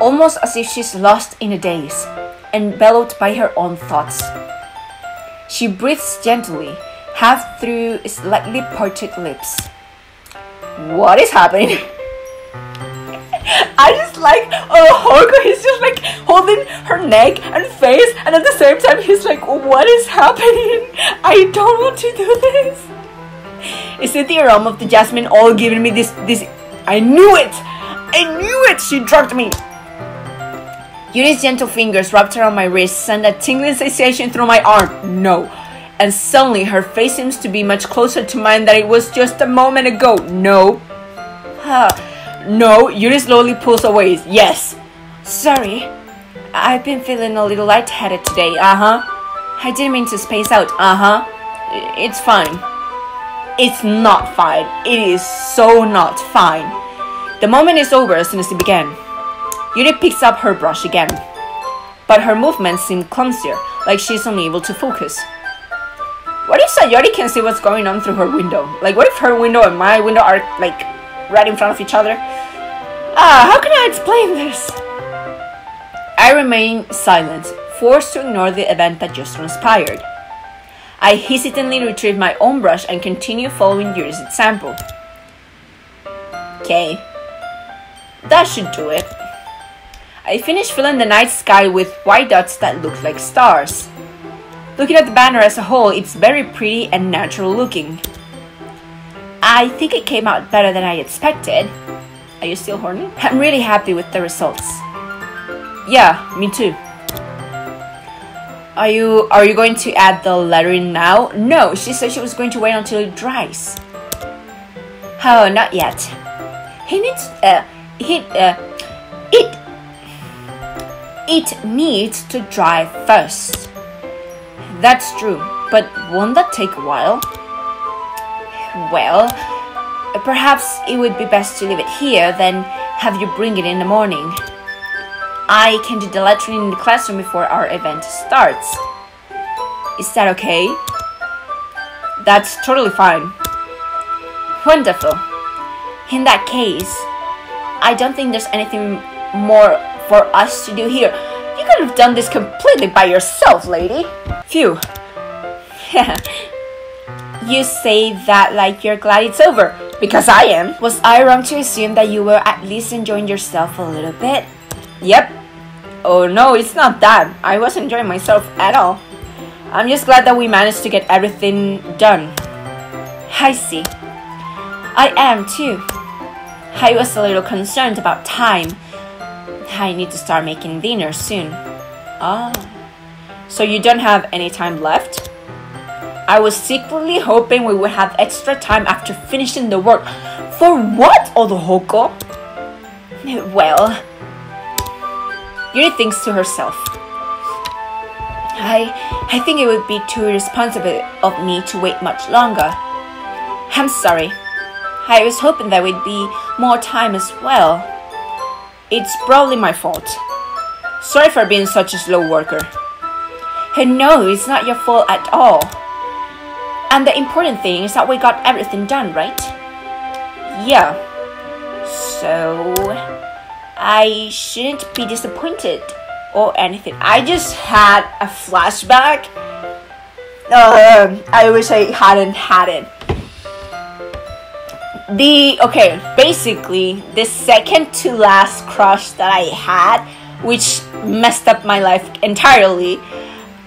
Almost as if she's lost in a daze, enveloped by her own thoughts. She breathes gently, half through slightly parted lips. What is happening? I just like, Odohoko, he's just like holding her neck and face, and at the same time he's like, what is happening? I don't want to do this. Is it the aroma of the jasmine all giving me this? I knew it! I knew it! She drugged me! Yuri's gentle fingers wrapped around my wrist, sent a tingling sensation through my arm. No. And suddenly her face seems to be much closer to mine than it was just a moment ago. No. No, Yuri slowly pulls away. Yes. Sorry. I've been feeling a little lightheaded today. I didn't mean to space out. It's fine. It's not fine. It is so not fine. The moment is over as soon as it began. Yuri picks up her brush again, but her movements seem clumsier, like she's unable to focus. What if Sayori can see what's going on through her window? Like, what if her window and my window are, like, right in front of each other? How can I explain this? I remain silent, forced to ignore the event that just transpired. I hesitantly retrieve my own brush and continue following Yuri's example. Okay. That should do it. I finished filling the night sky with white dots that looked like stars. Looking at the banner as a whole, it's very pretty and natural looking. I think it came out better than I expected. Are you still horny? I'm really happy with the results. Yeah, me too. Are you going to add the lettering now? No, she said she was going to wait until it dries. Oh, not yet. It needs to dry first. That's true, but won't that take a while? Well, perhaps it would be best to leave it here, then have you bring it in the morning. I can do the lettering in the classroom before our event starts. Is that okay? That's totally fine. Wonderful. In that case, I don't think there's anything more for us to do here. You could have done this completely by yourself, lady. Phew. You say that like you're glad it's over. Because I am. Was I wrong to assume that you were at least enjoying yourself a little bit? Yep. Oh no, it's not that. I wasn't enjoying myself at all. I'm just glad that we managed to get everything done. I see. I am too. I was a little concerned about time. I need to start making dinner soon. Ah. So you don't have any time left? I was secretly hoping we would have extra time after finishing the work. For what, Odohoko? Well, Yuri thinks to herself. I think it would be too irresponsible of me to wait much longer. I'm sorry. I was hoping there would be more time as well. It's probably my fault. Sorry for being such a slow worker. No, it's not your fault at all. And the important thing is that we got everything done, right? Yeah. So, I shouldn't be disappointed or anything. I just had a flashback. I wish I hadn't had it. Basically, the second to last crush that I had, which messed up my life entirely,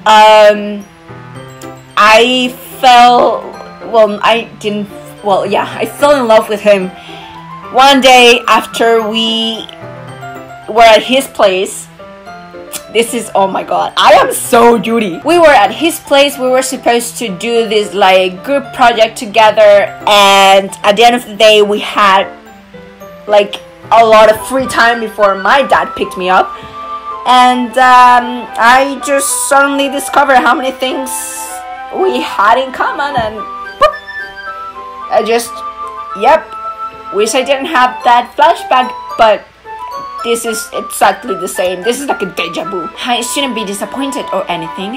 I fell in love with him one day after we were at his place. This is, oh my god, I am so Yuri. We were at his place, we were supposed to do this like group project together, and at the end of the day we had like a lot of free time before my dad picked me up, and I just suddenly discovered how many things we had in common, and boop, wish I didn't have that flashback, but this is exactly the same. This is like a deja vu. I shouldn't be disappointed or anything.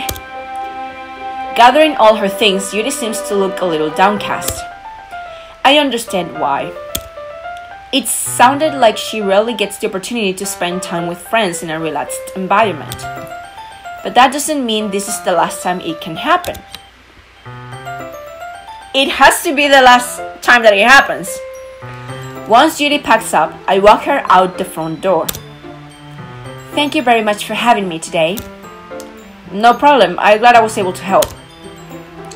Gathering all her things, Yuri seems to look a little downcast. I understand why. It sounded like she rarely gets the opportunity to spend time with friends in a relaxed environment. But that doesn't mean this is the last time it can happen. It has to be the last time that it happens. Once Yuri packs up, I walk her out the front door. Thank you very much for having me today. No problem, I'm glad I was able to help.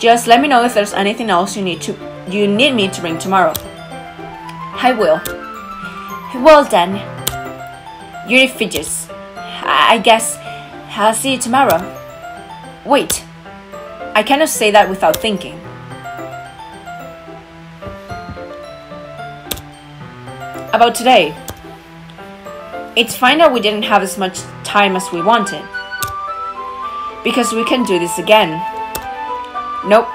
Just let me know if there's anything else you need me to bring tomorrow. I will. Well then. Yuri fidgets. I guess I'll see you tomorrow. Wait, I cannot say that without thinking. About today. It's fine that we didn't have as much time as we wanted, because we can do this again. Nope.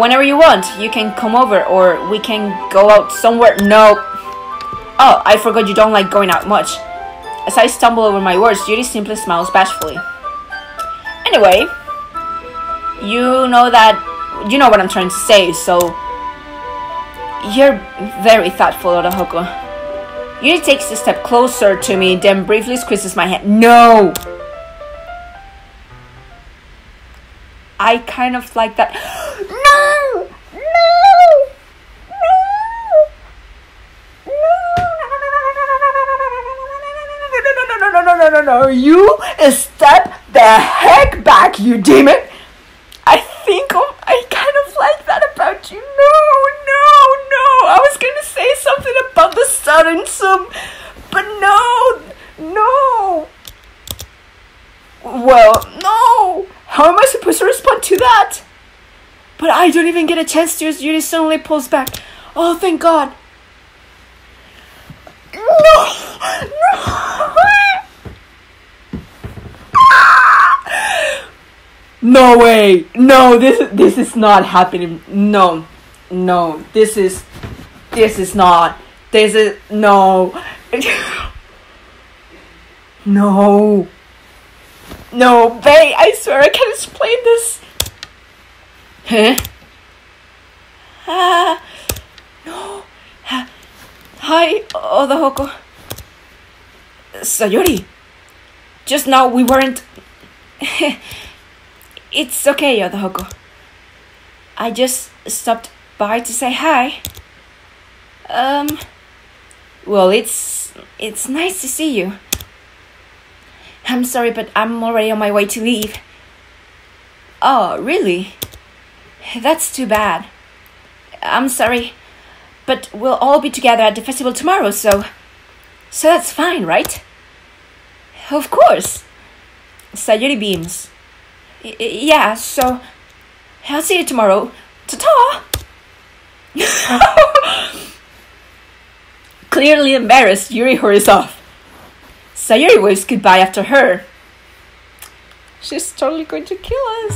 Whenever you want, you can come over or we can go out somewhere. Nope. Oh, I forgot you don't like going out much. As I stumble over my words, Yuri simply smiles bashfully. Anyway, you know what I'm trying to say, so you're very thoughtful, Otohoko. Yuri takes a step closer to me, then briefly squeezes my hand. No! I kind of like that. No! No, you step the heck back, you demon. I kind of like that about you. No, I was gonna say something about the sudden, but no. Well, no, how am I supposed to respond to that? But I don't even get a chance to. Yuri suddenly pulls back. Oh, thank God. No. No way! No, this is not happening. No, this is no. No, babe, I swear I can't explain this. Huh? No. Hi, Otohoko. Sayori. Just now we weren't. It's okay, Otohoko. I just stopped by to say hi. Well, it's nice to see you. I'm sorry, but I'm already on my way to leave. Oh, really? That's too bad. I'm sorry, but we'll all be together at the festival tomorrow, so that's fine, right? Of course. Sayori beams. Yeah, so I'll see you tomorrow. Ta-ta! Clearly embarrassed, Yuri hurries off. Sayori waves goodbye after her. She's totally going to kill us.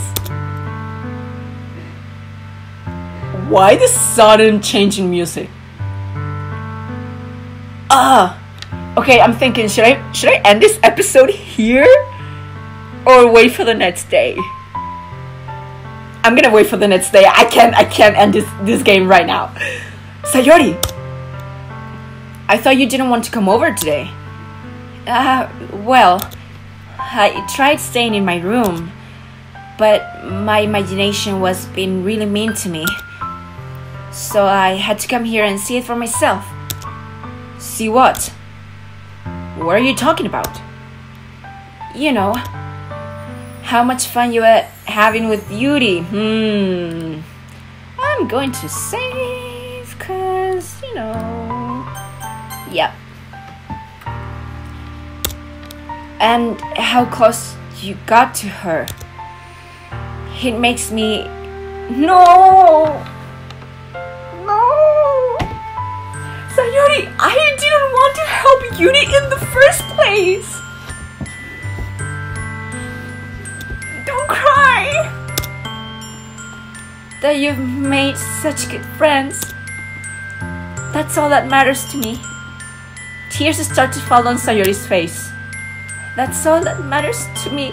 Why the sudden change in music? Okay, I'm thinking, should I end this episode here? Or wait for the next day? I'm gonna wait for the next day. I can't end this game right now. Sayori! I thought you didn't want to come over today. Well, I tried staying in my room, but my imagination was being really mean to me. So I had to come here and see it for myself. See what? What are you talking about? You know, how much fun you were having with Yuri. I'm going to save, cause, you know. Yep. And how close you got to her. It makes me... No! Sayori, I didn't want to help Yuri in the first place! Don't cry! That you've made such good friends. That's all that matters to me. Tears start to fall on Sayori's face. That's all that matters to me.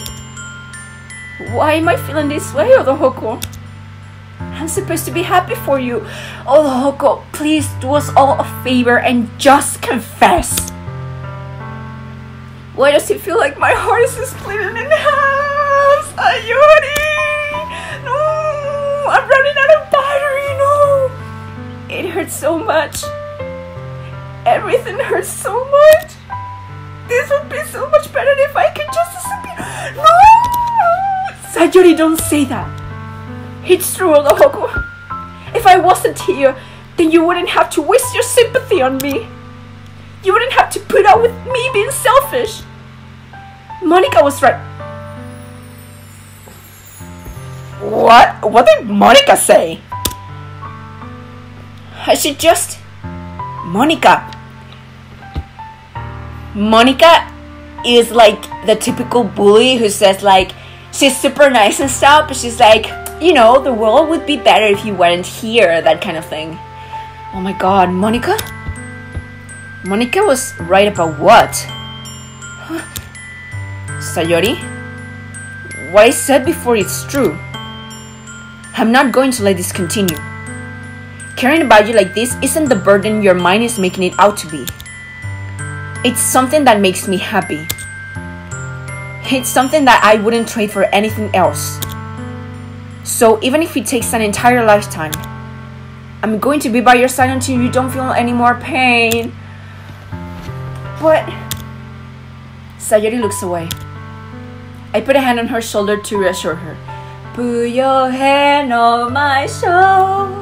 Why am I feeling this way, Otohoko? I'm supposed to be happy for you. Otohoko, please do us all a favor and just confess. Why does it feel like my heart is splitting in half? Sayori! No! I'm running out of battery, no! It hurts so much. Everything hurts so much. This would be so much better if I could just disappear. No! Sayori, don't say that. It's true, Otohoko. If I wasn't here, then you wouldn't have to waste your sympathy on me. You wouldn't have to put up with me being selfish. Monika was right. What did Monika say? I should just... Monika is like the typical bully who says like, she's super nice and stuff, but she's like, you know, the world would be better if you weren't here, that kind of thing. Oh my God, Monika? Monika was right about what? Huh? Sayori? What I said before, it's true. I'm not going to let this continue. Caring about you like this isn't the burden your mind is making it out to be. It's something that makes me happy. It's something that I wouldn't trade for anything else. So even if it takes an entire lifetime, I'm going to be by your side until you don't feel any more pain. But... Sayori looks away. I put a hand on her shoulder to reassure her. Put your hand on my shoulder.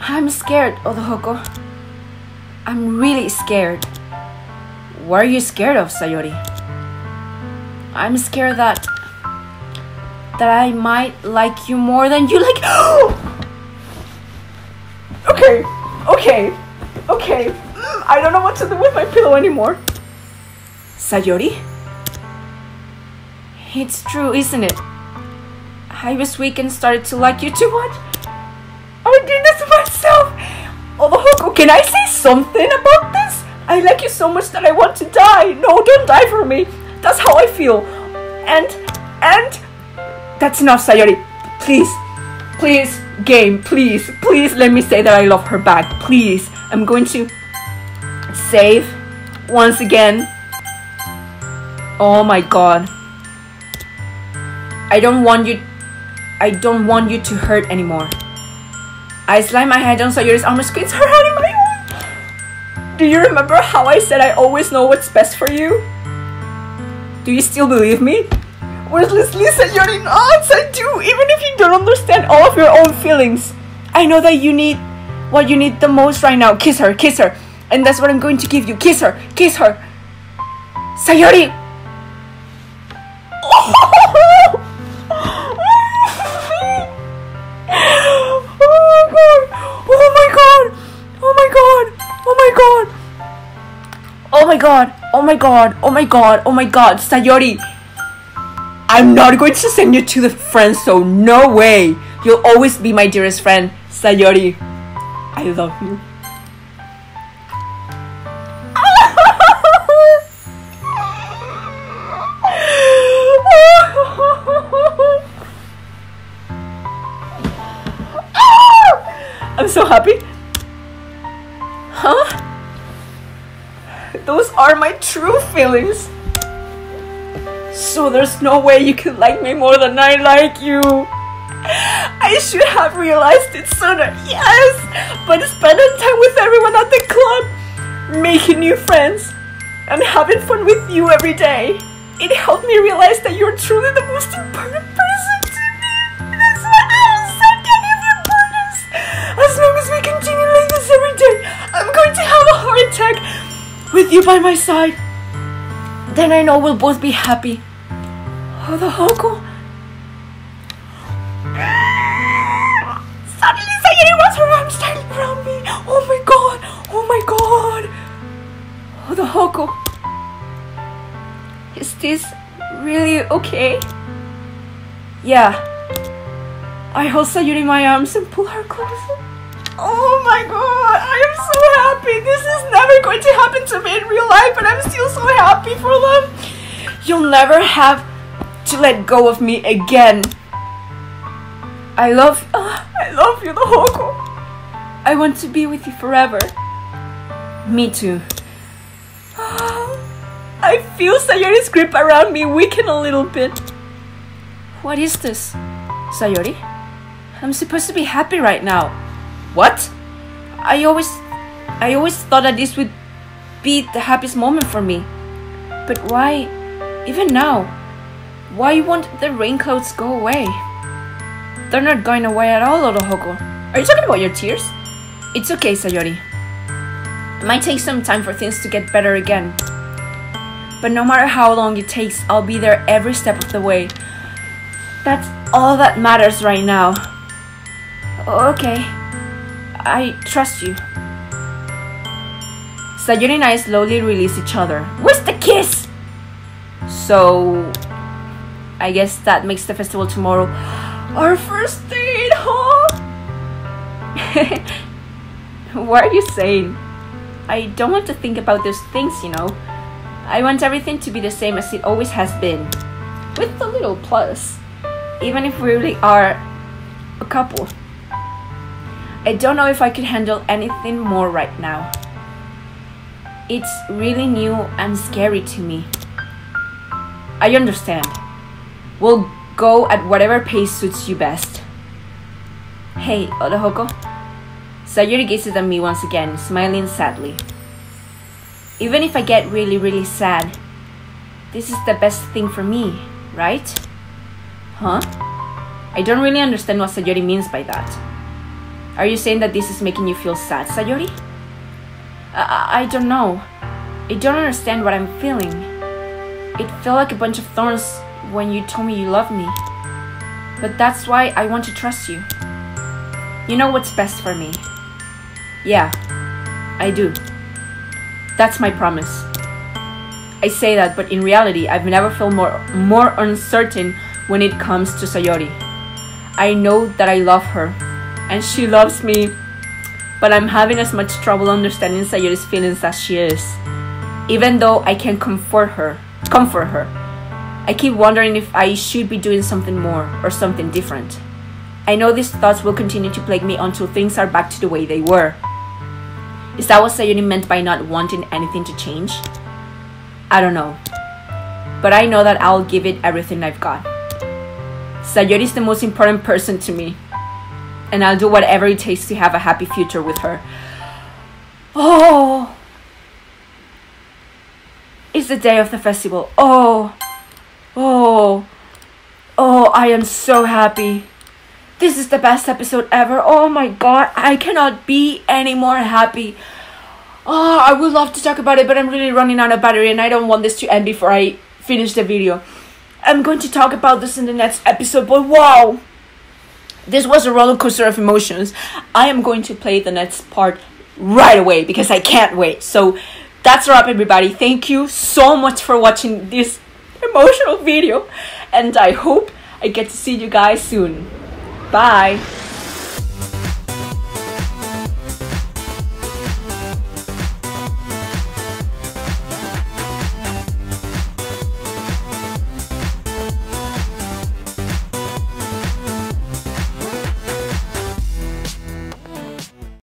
I'm scared, Odohoko. I'm really scared. What are you scared of, Sayori? I'm scared that I might like you more than you like. Okay. I don't know what to do with my pillow anymore. Sayori? It's true, isn't it? I was weak and started to like you too much. I did this to myself. Odohoko, can I say something about this? I like you so much that I want to die. No, don't die for me. That's how I feel. And that's enough, Sayori. Please, game, please let me say that I love her back. Please, I'm going to save once again. Oh my god. I don't want you to hurt anymore. I slammed my head on Sayori's arm and squeezed her hand in my arm. Do you remember how I said I always know what's best for you? Do you still believe me? Worthlessly, Sayori, odds I do, even if you don't understand all of your own feelings. I know that you need what you need the most right now. Kiss her. And that's what I'm going to give you. Kiss her. Sayori! Oh my god, Sayori, I'm not going to send you to the friend zone, no way. You'll always be my dearest friend, Sayori. I love you. I'm so happy. Huh? Those are my true feelings. So there's no way you could like me more than I like you. I should have realized it sooner, yes! But spending time with everyone at the club, making new friends, and having fun with you every day, it helped me realize that you're truly the most important person to me. That's why I'm so kind of importance. As long as we continue like this every day, I'm going to have a heart attack. With you by my side, then I know we'll both be happy. Odohoko. Suddenly Sayori was her arms tied around me. Oh my god. Odohoko. Is this really okay? Yeah. I hold Sayori in my arms and pull her closer. Oh my god, I am so happy. This is never going to happen to me in real life, but I'm still so happy for them. You'll never have to let go of me again. I love you, Odohoko. I want to be with you forever. Me too. I feel Sayori's grip around me weaken a little bit. What is this, Sayori? I'm supposed to be happy right now. What? I always thought that this would be the happiest moment for me. But why, even now, why won't the rain clouds go away? They're not going away at all, Odohoko. Are you talking about your tears? It's okay, Sayori. It might take some time for things to get better again. But no matter how long it takes, I'll be there every step of the way. That's all that matters right now. Okay. I trust you. Sayori and I slowly release each other. Where's the kiss? So, I guess that makes the festival tomorrow our first date, huh? What are you saying? I don't want to think about those things, you know. I want everything to be the same as it always has been. With a little plus. Even if we really are a couple. I don't know if I could handle anything more right now. It's really new and scary to me. I understand. We'll go at whatever pace suits you best. Hey, Odohoko. Sayori gazes at me once again, smiling sadly. Even if I get really sad, this is the best thing for me, right? Huh? I don't really understand what Sayori means by that. Are you saying that this is making you feel sad, Sayori? I don't know. I don't understand what I'm feeling. It felt like a bunch of thorns when you told me you loved me. But that's why I want to trust you. You know what's best for me. Yeah, I do. That's my promise. I say that, but in reality, I've never felt more uncertain when it comes to Sayori. I know that I love her, and she loves me, but I'm having as much trouble understanding Sayori's feelings as she is. Even though I can comfort her, I keep wondering if I should be doing something more or something different. I know these thoughts will continue to plague me until things are back to the way they were. Is that what Sayori meant by not wanting anything to change? I don't know. But I know that I'll give it everything I've got. Sayori is the most important person to me. And I'll do whatever it takes to have a happy future with her. Oh! It's the day of the festival. Oh! Oh! Oh, I am so happy. This is the best episode ever. Oh my god, I cannot be any more happy. Oh, I would love to talk about it, but I'm really running out of battery and I don't want this to end before I finish the video. I'm going to talk about this in the next episode, but wow! This was a roller coaster of emotions. I am going to play the next part right away because I can't wait. So that's a wrap, everybody. Thank you so much for watching this emotional video and I hope I get to see you guys soon. Bye.